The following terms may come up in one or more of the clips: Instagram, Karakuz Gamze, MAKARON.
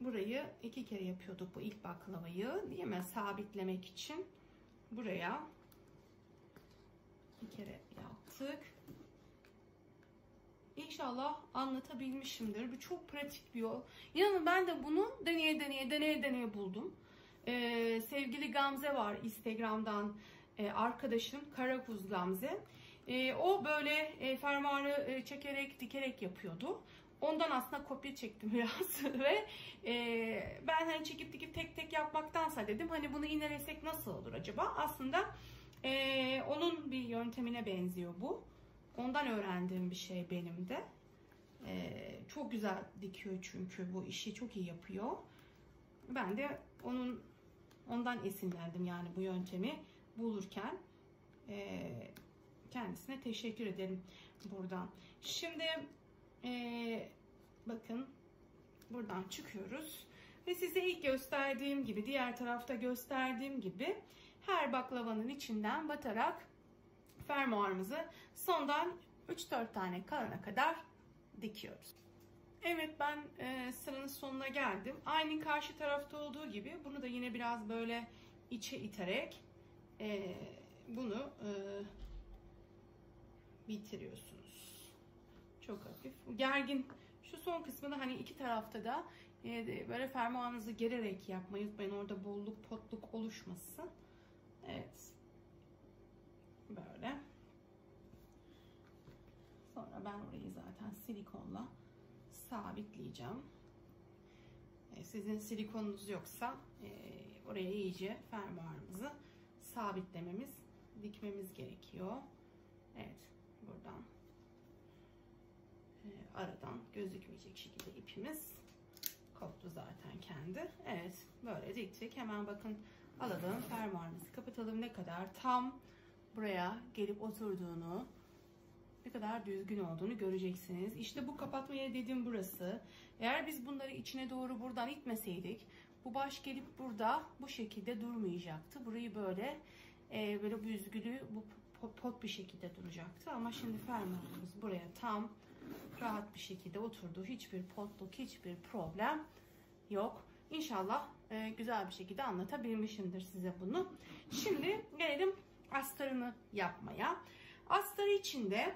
Burayı iki kere yapıyorduk bu ilk baklavayı, değil mi? Sabitlemek için buraya bir kere yaptık. İnşallah anlatabilmişimdir. Bu çok pratik bir yol. İnanın ben de bunu deneye deneye buldum. Sevgili Gamze var Instagram'dan arkadaşım, Karakuz Gamze. O böyle fermuarı çekerek dikerek yapıyordu. Ondan aslında kopya çektim biraz ve ben hani çekip dikip tek tek yapmaktansa dedim hani bunu iğnelesek nasıl olur acaba? Aslında onun bir yöntemine benziyor bu. Ondan öğrendiğim bir şey benim de. Çok güzel dikiyor çünkü bu işi çok iyi yapıyor. Ben de ondan esinlendim yani bu yöntemi bulurken. Kendisine teşekkür ederim buradan. Şimdi bakın buradan çıkıyoruz ve size ilk gösterdiğim gibi, diğer tarafta gösterdiğim gibi her baklavanın içinden batarak fermuarımızı sondan 3-4 tane kalana kadar dikiyoruz. Evet, ben sıranın sonuna geldim. Aynı karşı tarafta olduğu gibi bunu da yine biraz böyle içe iterek bunu bitiriyorsunuz. Çok hafif, gergin. Şu son kısmını hani iki tarafta da böyle fermuarınızı gererek yapmayı unutmayın. Orada bolluk, potluk oluşmasın. Evet. Böyle. Sonra ben orayı zaten silikonla sabitleyeceğim. Sizin silikonunuz yoksa oraya iyice fermuarımızı sabitlememiz, dikmemiz gerekiyor. Evet. Buradan. Aradan gözükmeyecek şekilde ipimiz koptu zaten kendi. Evet, böyle diktik. Hemen bakın alalım fermuarımızı kapatalım. Ne kadar tam buraya gelip oturduğunu, ne kadar düzgün olduğunu göreceksiniz. İşte bu kapatma yeri dediğim burası. Eğer biz bunları içine doğru buradan itmeseydik bu baş gelip burada bu şekilde durmayacaktı. Burayı böyle böyle büzgülü, bu pot bir şekilde duracaktı. Ama şimdi fermuarımız buraya tam rahat bir şekilde oturdu. Hiçbir potluk, hiçbir problem yok. İnşallah güzel bir şekilde anlatabilmişimdir size bunu. Şimdi gelelim astarını yapmaya. Astarı için de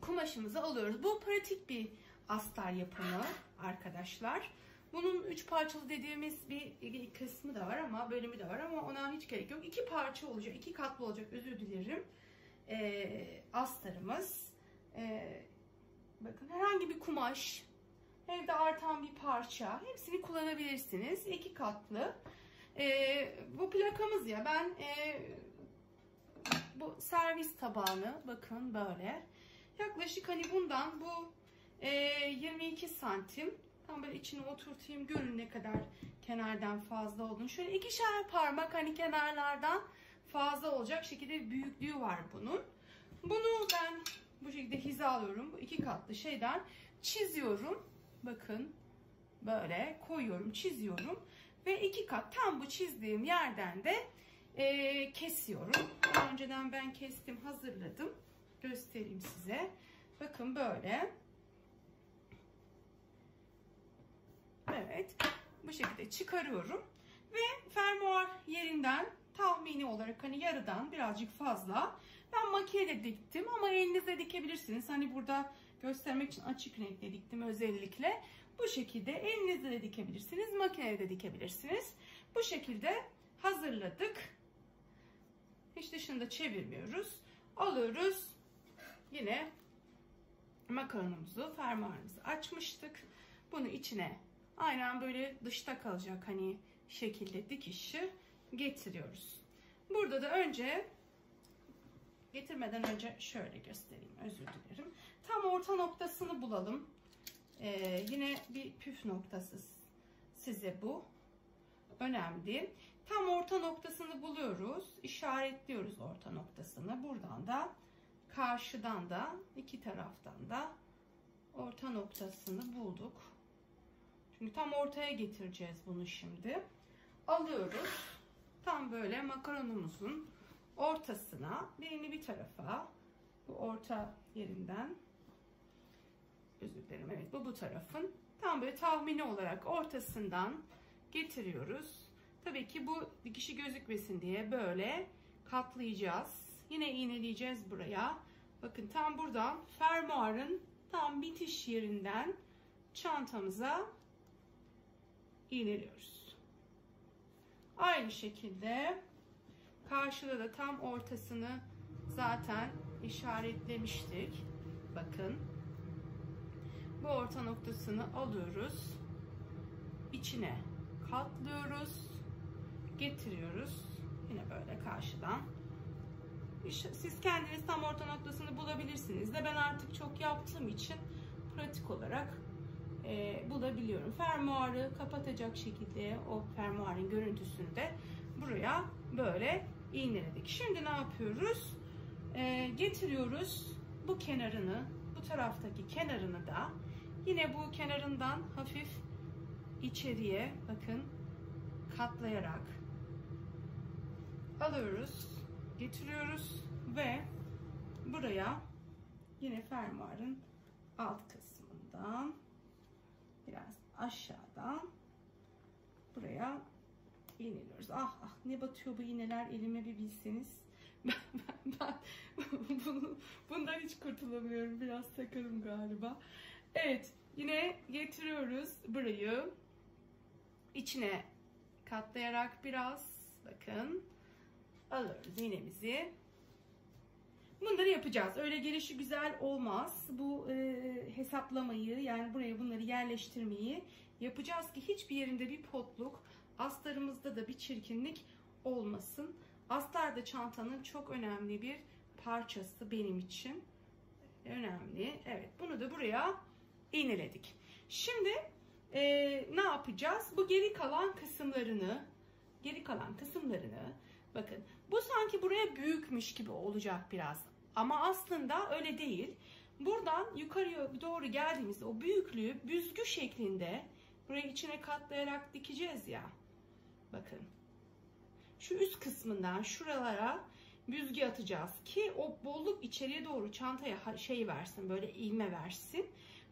kumaşımızı alıyoruz. Bu pratik bir astar yapımı arkadaşlar. Bunun 3 parçalı dediğimiz bir kısmı da var ama bölümü de var ama ona hiç gerek yok. 2 parça olacak, 2 katlı olacak, özür dilerim. Astarımız. Bakın herhangi bir kumaş, evde artan bir parça, hepsini kullanabilirsiniz. 2 katlı. Bu plakamız ya, ben bu servis tabağını bakın böyle. Yaklaşık hani bundan bu 22 santim. Tam böyle içine oturtayım, görün ne kadar kenardan fazla olduğunu. Şöyle 2'şer parmak hani kenarlardan fazla olacak şekilde bir büyüklüğü var bunun. Bunu ben bu şekilde hizalıyorum. Bu 2 katlı şeyden çiziyorum. Bakın böyle koyuyorum, çiziyorum. Ve 2 kat tam bu çizdiğim yerden de kesiyorum. Daha önceden ben kestim, hazırladım. Göstereyim size. Bakın böyle. Evet, bu şekilde çıkarıyorum ve fermuar yerinden tahmini olarak hani yarıdan birazcık fazla ben makineyle diktim ama elinizle dikebilirsiniz. Hani burada göstermek için açık renkle diktim özellikle. Bu şekilde elinizle de dikebilirsiniz, makineyle de dikebilirsiniz. Bu şekilde hazırladık. Hiç dışında çevirmiyoruz. Alıyoruz. Yine makaronumuzu, fermuarımızı açmıştık. Bunu içine aynen böyle dışta kalacak hani şekilde dikişi getiriyoruz. Burada da önce getirmeden önce şöyle göstereyim, özür dilerim. Tam orta noktasını bulalım. Yine bir püf noktası size bu. Önemli. Tam orta noktasını buluyoruz. İşaretliyoruz orta noktasını. Buradan da karşıdan da iki taraftan da orta noktasını bulduk. Çünkü tam ortaya getireceğiz bunu şimdi. Alıyoruz. Tam böyle makaronumuzun ortasına, birini bir tarafa, bu orta yerinden, özür dilerim, evet bu tarafın tam böyle tahmini olarak ortasından getiriyoruz. Tabii ki bu dikişi gözükmesin diye böyle katlayacağız. Yine iğneleyeceğiz buraya. Bakın tam buradan, fermuarın tam bitiş yerinden çantamıza iğneliyoruz. Aynı şekilde karşıda da tam ortasını zaten işaretlemiştik. Bakın bu orta noktasını alıyoruz, içine katlıyoruz, getiriyoruz. Yine böyle karşıdan. Siz kendiniz tam orta noktasını bulabilirsiniz de ben artık çok yaptığım için pratik olarak bulabiliyorum. Fermuarı kapatacak şekilde o fermuarın görüntüsünü de buraya böyle iğneledik. Şimdi ne yapıyoruz? Getiriyoruz bu kenarını, bu taraftaki kenarını da yine bu kenarından hafif içeriye bakın katlayarak alıyoruz, getiriyoruz ve buraya yine fermuarın alt kısmından biraz aşağıdan buraya iğneliyoruz. Ah ah, ne batıyor bu iğneler elime bir bilseniz. Ben bundan hiç kurtulamıyorum. Biraz takarım galiba. Evet, yine getiriyoruz burayı. İçine katlayarak biraz bakın alıyoruz iğnemizi. Bunları yapacağız. Öyle gelişi güzel olmaz. Bu hesaplamayı, yani buraya bunları yerleştirmeyi yapacağız ki hiçbir yerinde bir potluk, astarımızda da bir çirkinlik olmasın. Astar da çantanın çok önemli bir parçası benim için. Önemli. Evet, bunu da buraya iğneledik. Şimdi ne yapacağız? Bu geri kalan kısımlarını bakın, bu sanki buraya büyükmüş gibi olacak biraz. Ama aslında öyle değil. Buradan yukarıya doğru geldiğimizde o büyüklüğü büzgü şeklinde burayı içine katlayarak dikeceğiz ya. Bakın. Şu üst kısmından şuralara büzgü atacağız ki o bolluk içeriye doğru çantaya şey versin, böyle ilme versin.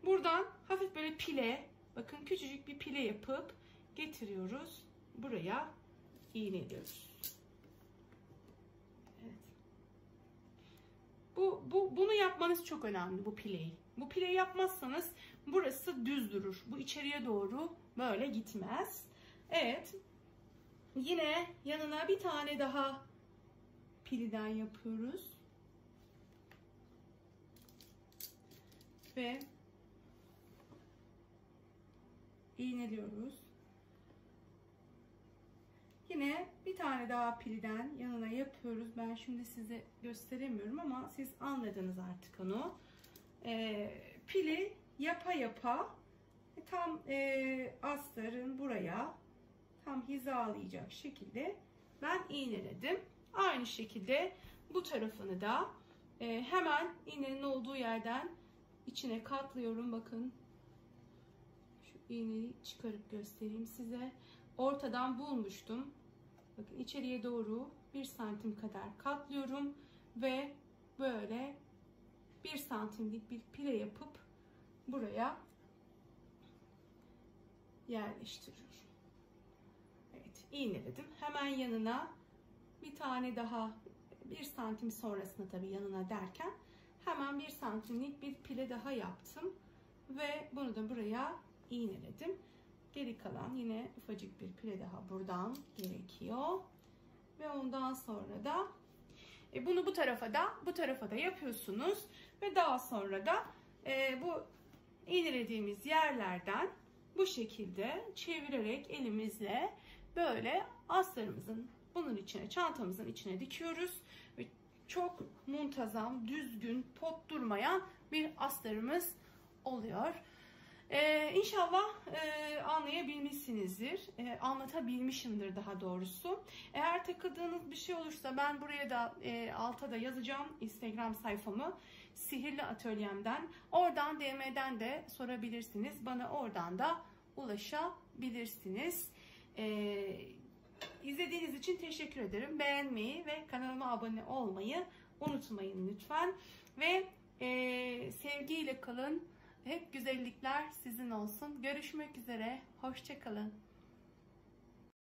Buradan hafif böyle pile, bakın küçücük bir pile yapıp getiriyoruz. Buraya iğneliyoruz. Evet. Bunu yapmanız çok önemli, bu pileyi. Bu pileyi yapmazsanız burası düz durur. Bu içeriye doğru böyle gitmez. Evet. Yine yanına bir tane daha piliden yapıyoruz. Ve iğneliyoruz. Yine bir tane daha piliden yanına yapıyoruz. Ben şimdi size gösteremiyorum ama siz anladınız artık onu. Pili yapa yapa tam astarın buraya tam hizalayacak şekilde ben iğneledim. Aynı şekilde bu tarafını da hemen iğnenin olduğu yerden içine katlıyorum. Bakın şu iğneyi çıkarıp göstereyim size. Ortadan bulmuştum. Bakın içeriye doğru 1 santim kadar katlıyorum ve böyle 1 santimlik bir pire yapıp buraya yerleştiriyorum. Evet, iğneledim. Hemen yanına bir tane daha, 1 santim sonrasında tabii yanına derken hemen 1 santimlik bir pile daha yaptım ve bunu da buraya iğneledim. Geri kalan yine ufacık bir pile daha buradan gerekiyor. Ve ondan sonra da bunu bu tarafa da yapıyorsunuz ve daha sonra da bu iğnelediğimiz yerlerden bu şekilde çevirerek elimizle böyle astarımızın bunun içine, çantamızın içine dikiyoruz ve çok muntazam, düzgün, pot durmayan bir astarımız oluyor. İnşallah anlayabilmişsinizdir, anlatabilmişimdir daha doğrusu. Eğer takıldığınız bir şey olursa ben buraya da alta da yazacağım Instagram sayfamı, Sihirli Atölyem'den. Oradan DM'den de sorabilirsiniz. Bana oradan da ulaşabilirsiniz. İzlediğiniz için teşekkür ederim. Beğenmeyi ve kanalıma abone olmayı unutmayın lütfen. Ve sevgiyle kalın. Hep güzellikler sizin olsun. Görüşmek üzere. Hoşça kalın.